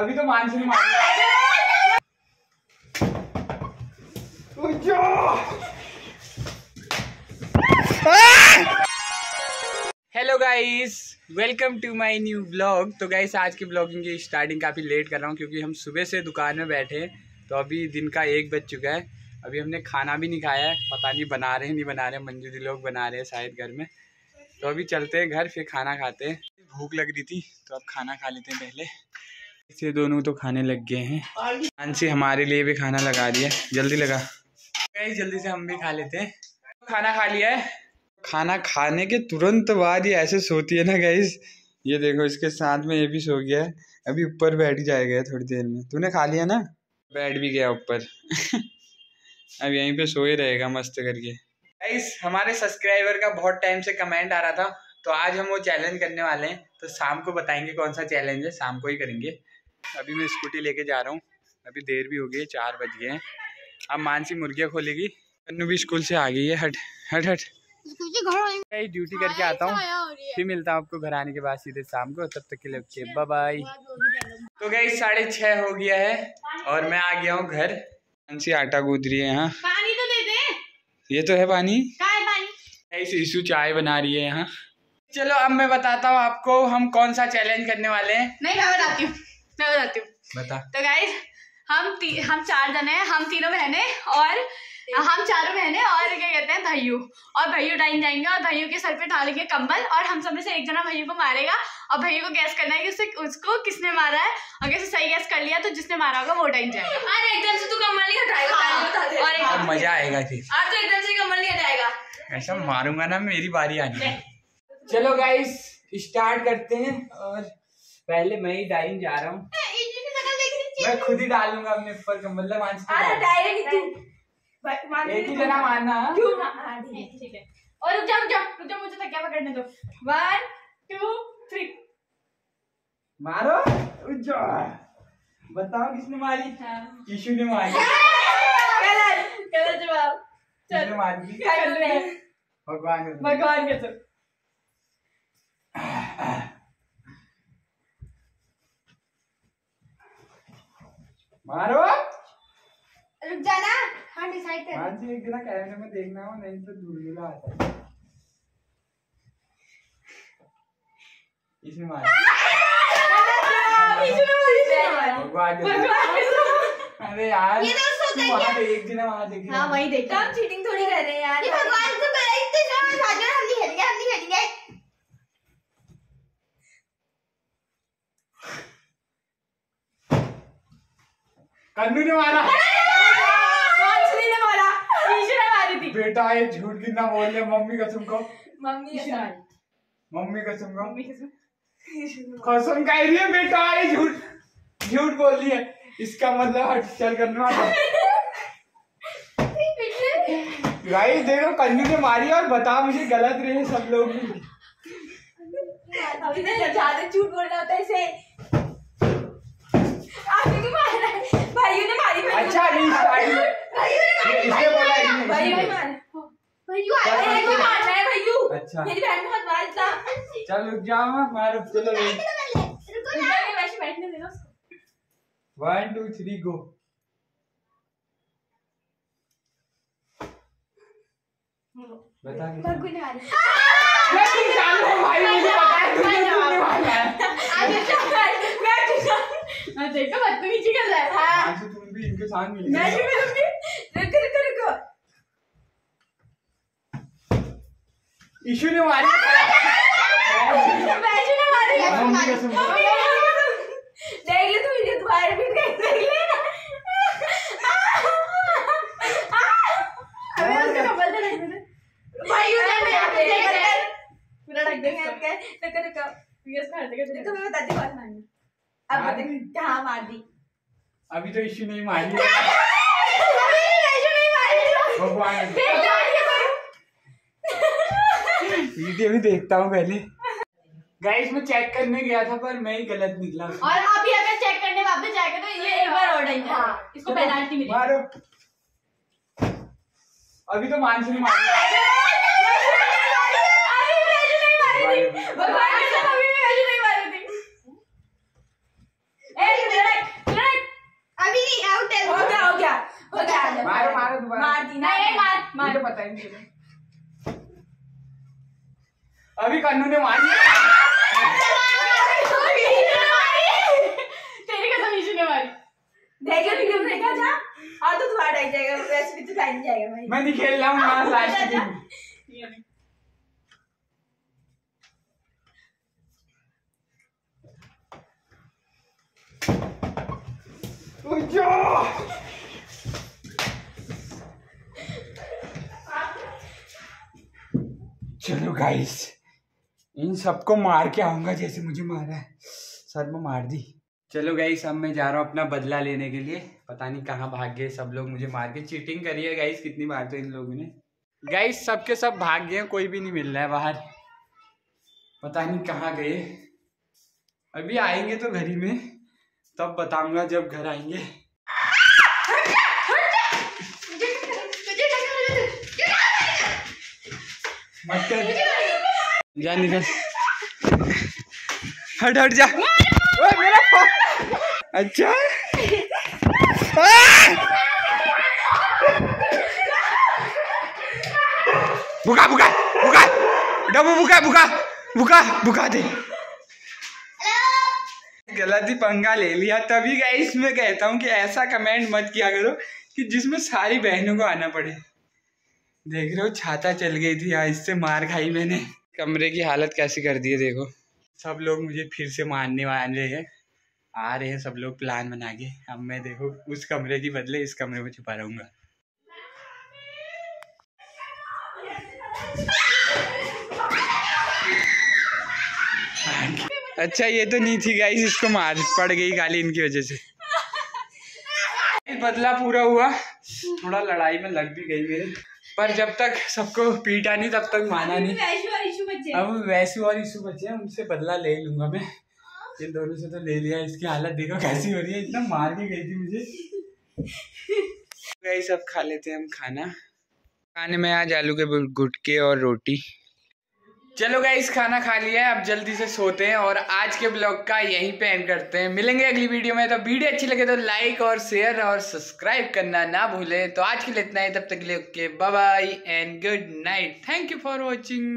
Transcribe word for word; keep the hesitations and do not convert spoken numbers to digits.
अभी तो मानसून मार। Hello guys, welcome to my new vlog. तो गाइस आज की व्लॉगिंग की स्टार्टिंग काफ़ी लेट कर रहा हूँ क्योंकि हम सुबह से दुकान में बैठे हैं। तो अभी दिन का एक बज चुका है, अभी हमने खाना भी नहीं खाया है। पता नहीं बना रहे हैं नहीं बना रहे हैं, मंजू दी लोग बना रहे हैं शायद घर में। तो अभी चलते हैं घर फिर खाना खाते हैं। भूख लग रही थी तो अब खाना खा लेते हैं पहले। इससे दोनों तो खाने लग गए हैं। मानसी हमारे लिए भी खाना लगा दिया, जल्दी लगा गाइस, जल्दी से हम भी खा लेते हैं। खाना खा लिया है। खाना खाने के तुरंत बाद ये ऐसे सोती है ना गाइस, ये देखो इसके साथ में ये भी सो गया है। अभी ऊपर बैठ जाएगा थोड़ी देर में। तूने खा लिया ना? बैठ भी गया ऊपर अब यहीं पे सोए रहेगा मस्त करके। गाइस हमारे सब्सक्राइबर का बहुत टाइम से कमेंट आ रहा था, तो आज हम वो चैलेंज करने वाले हैं। तो शाम को बताएंगे कौन सा चैलेंज है, शाम को ही करेंगे। अभी मैं स्कूटी लेके जा रहा हूँ, अभी देर भी हो गई है, चार बज गए हैं। अब मानसी मुर्गियाँ खोलेगी। कन्नू भी स्कूल से आ गई है। हट हट हट घर ड्यूटी करके आता हूँ, फिर मिलता हूँ आपको घर आने के बाद सीधे शाम को। तब तक के लिए बाय बाय। तो गाइस साढ़े छः हो गया है और मैं आ गया हूँ घर। मानसी आटा गूंद रही है यहाँ। ये तो है पानी। गाइस ईशू चाय बना रही है यहाँ। चलो अब मैं बताता हूँ आपको हम कौन सा चैलेंज करने वाले हैं। नहीं मैं बताती हूँ मैं बताती हूँ बता। तो गाइस हम ती, हम चार जने हैं, हम तीनों बहने और हम चारों बहने और क्या कहते हैं भैयू। और भैयू डाइन जाएंगे और भैयू के सर पे डालेंगे कंबल और हम सब में से एक जना भैयू को मारेगा और भैयू को गैस करना है कि उसे उसको किसने मारा है। और कैसे सही गैस कर लिया तो जिसने मारा होगा वो डाइन जाएगा। अरे एकदम से तू कंबल नहीं हटाएगा और एकदम मजा आएगा फिर। आज तो एकदम से कंबल नहीं हटाएगा, ऐसा मारूंगा ना मेरी बारी आनी है। चलो गाइस स्टार्ट करते हैं और पहले मैं ही डाइन जा रहा हूँ। मैं खुद ही डालूंगा अपने ऊपर कंबल। एक ही जना मारना ठीक है। और रुक जा रुक जा रुक जा मुझे तकिया पकड़ने दो। वन टू थ्री मारो। बताओ किसने मारी? ईशू ने मारी। गलत गलत जवाब। चलो मारी भगवान भगवान के तो मारो। रुक जाना हाँ डिसाइड कर। आज एक दिन कैमरे में देखना हो नहीं तो धुलमिला आता है। इसने मारा। इसने मारा। अरे यार ये तो सोते हैं क्या? एक दिन वहाँ देखे। हाँ वही देखते हैं। हम चीटिंग थोड़ी कर रहे हैं यार। ये भगवान तो कर रहे हैं इतने सारे भाजन। हम नहीं खेलेंगे हम नहीं खेलेंगे। कन्नू ने मारा। मानसी ने मारा। ईशू ने मारी थी। बेटा ये झूठ कितना बोल रहे। मम्मी कसम को मम्मी मम्मी कसम को कसम कह रही है। बेटा ये झूठ झूठ बोल रही है। इसका मतलब हट चल कन्नू गाइस देखो कन्नू ने मारी और बता मुझे गलत रहे सब लोग। अभी तो ज्यादा झूठ बोल रहा था इसे। भाइयों ने मारी। अच्छा नहीं इसने बोला इसने भाइयों ने मारा। भाइयों आया है मारना है भाइयों। अच्छा मेरी बहन बहुत मार था। चल रुक जाओ मारो। चलो रुको ना वैसे बैठने देना उसको। One two three go. बता भगवान ने मारा। मैं तुम चालू हो भाई मुझे पता है तुमने तुमने मारा आगे चल। मैं तुझे मैं देखो बदतमीजी कर रहा है। हाँ आज तुम भी इनके साथ मिली। मैं भी मिलूंगी। रुको रुको रुको। ईशू ने मारी। ईशू ने मारी। मम्मी कसम देख ले तू मुझे दोबारा भी देख ले। अबे उसको कबल तो नहीं मिले। भाई उधर मैं आपको देख रहा हूँ। पूरा रख देंगे आपके। रुको रुको वीडियोस कर देंगे। रुको मैं बताती हूँ कौन है। कहाँ मार दी? अभी तो ईशू नहीं मारी। अभी ईशू नहीं मारी। वीडियो भी देखता हूँ पहले। गाइस मैं चेक करने गया था पर मैं ही गलत निकला। और अभी अगर चेक करने वापस जाएगा तो ये एक बार और डालेगा। इसको पेनाल्टी मिलेगी। मारो। अभी तो मानसी ने मारी। अभी ईशू नहीं मारी थी। भगवान ने अभी ईशू नहीं मारी थी। Hey, you did it! में बताएंगे। अभी कन्नू ने मारी तेरी कसम ईशू ने मारी। देखो वीडियो में देखा जा और तो तुम्हारा टाइम जाएगा, वैसे भी तो टाइम जाएगा भाई। मैं नहीं खेल रहा हूँ ना लास्ट गेम। उज्जो चलो गाइस इन सबको मार के आऊंगा जैसे मुझे मारा है सर में मार दी। चलो गाइस अब मैं जा रहा हूँ अपना बदला लेने के लिए। पता नहीं कहाँ भाग गए सब लोग, मुझे मार के चीटिंग करी है गाइस कितनी बार तो इन लोगों ने। गाइस सबके सब भाग गए, कोई भी नहीं मिल रहा है बाहर, पता नहीं कहाँ गए। अभी आएंगे तो घर ही में तब बताऊंगा जब घर आएंगे। मत कर जा, निकल हट हट जा। ओए मेरा फोन। अच्छा बुका बुका बुका डबू बुका बुका बुका बुका दे। गलत ही पंगा ले लिया। तभी गाइस मैं कहता हूँ कि ऐसा कमेंट मत किया करो कि जिसमें सारी बहनों को आना पड़े। देख रहे हो छाता चल गई थी यहाँ, इससे मार खाई मैंने। कमरे की हालत कैसी कर दी है देखो। सब लोग मुझे फिर से मारने वाले हैं, आ रहे हैं सब लोग प्लान बना के। अब मैं देखो उस कमरे की बदले इस कमरे में छुपा रहूंगा। अच्छा ये तो नहीं थी गाइस, इसको मार पड़ गई खाली इनकी वजह से। बदला पूरा हुआ, थोड़ा लड़ाई में लग भी गई मेरे, पर जब तक सबको पीटा नहीं तब तक माना नहीं। अब वैसु और ईशू बचे हैं, उनसे बदला ले लूंगा मैं। इन दोनों से तो ले लिया, इसकी हालत देखो कैसी हो रही है, इतना मार के गई थी मुझे। गाइस अब खा लेते हैं हम खाना। खाने में आज आलू के गुटके और रोटी। चलो गाइस खाना खा लिया है, अब जल्दी से सोते हैं और आज के ब्लॉग का यहीं पे एंड करते हैं। मिलेंगे अगली वीडियो में, तो वीडियो अच्छी लगे तो लाइक और शेयर और सब्सक्राइब करना ना भूलें। तो आज के लिए इतना ही, तब तक के लिए okay bye bye and good night. Thank you for watching.